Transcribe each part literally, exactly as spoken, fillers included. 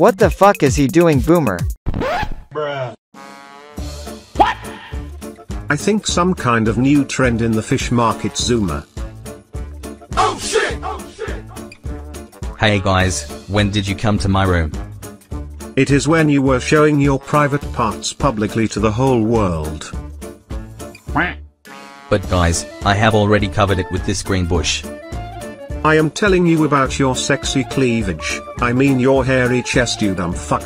What the fuck is he doing, Boomer? Bruh. What? I think some kind of new trend in the fish market, Zoomer. Oh shit! Oh shit! Hey guys, when did you come to my room? It is when you were showing your private parts publicly to the whole world. But guys, I have already covered it with this green bush. I am telling you about your sexy cleavage, I mean your hairy chest, you dumb fuck.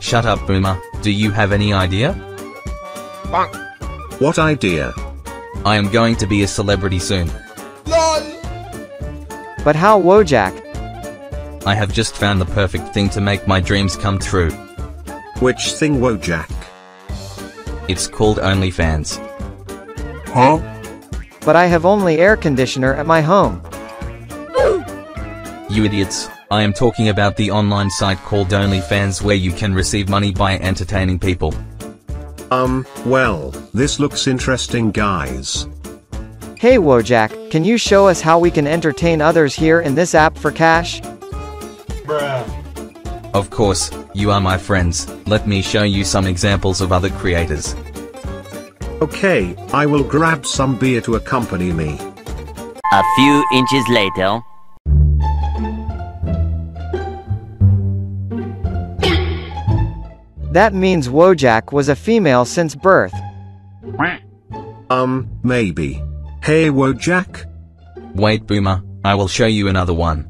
Shut up, Boomer, do you have any idea? What idea? I am going to be a celebrity soon. LOL. But how, Wojak? I have just found the perfect thing to make my dreams come true. Which thing, Wojak? It's called OnlyFans. Huh? But I have only air conditioner at my home. You idiots, I am talking about the online site called OnlyFans where you can receive money by entertaining people. Um, well, this looks interesting, guys. Hey Wojak, can you show us how we can entertain others here in this app for cash? Bruh. Of course, you are my friends, let me show you some examples of other creators. Okay, I will grab some beer to accompany me. A few inches later. That means Wojak was a female since birth. Um, maybe. Hey Wojak? Wait Boomer, I will show you another one.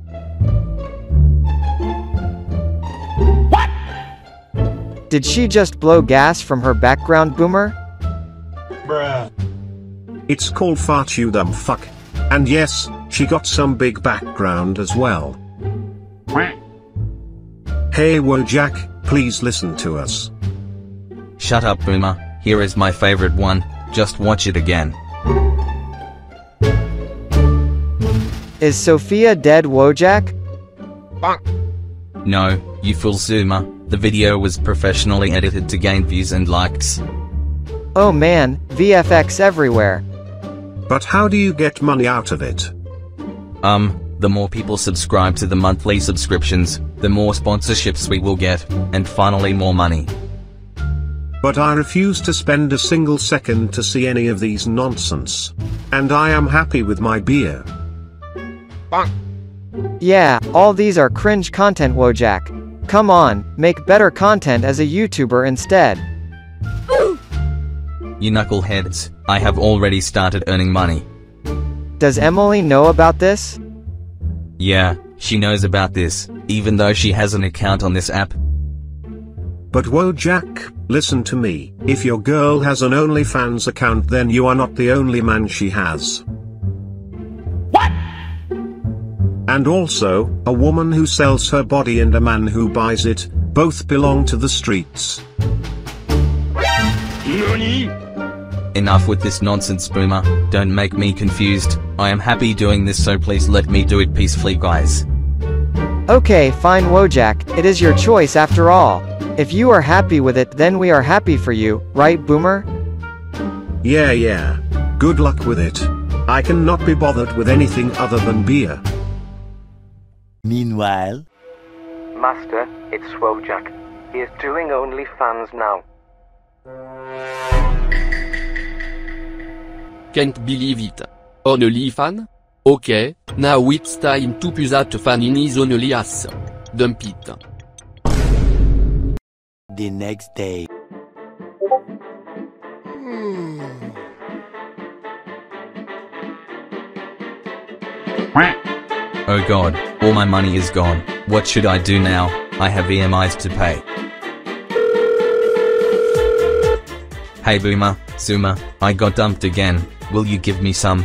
What? Did she just blow gas from her background, Boomer? Bruh. It's called fart, you dumb fuck. And yes, she got some big background as well. Hey Wojak, please listen to us. Shut up Boomer, here is my favorite one, just watch it again. Is Sophia dead, Wojak? No, you fool Zoomer, the video was professionally edited to gain views and likes. Oh man, V F X everywhere. But how do you get money out of it? Um... The more people subscribe to the monthly subscriptions, the more sponsorships we will get, and finally more money. But I refuse to spend a single second to see any of these nonsense. And I am happy with my beer. Yeah, all these are cringe content, Wojak. Come on, make better content as a YouTuber instead. You knuckleheads, I have already started earning money. Does Emily know about this? Yeah, she knows about this, even though she has an account on this app. But Wojak, listen to me, if your girl has an OnlyFans account then you are not the only man she has. What? And also, a woman who sells her body and a man who buys it, both belong to the streets. Nani? Enough with this nonsense Boomer, don't make me confused, I am happy doing this so please let me do it peacefully guys. Okay fine Wojak, it is your choice after all. If you are happy with it then we are happy for you, right Boomer? Yeah yeah. Good luck with it. I cannot be bothered with anything other than beer. Meanwhile... Master, it's Wojak. He is doing OnlyFans now. Can't believe it. OnlyFans? Okay, now it's time to put that fan in his only ass. Dump it. The next day. Hmm. Oh god, all my money is gone. What should I do now? I have E M Is to pay. Hey Boomer, Zoomer, I got dumped again. Will you give me some?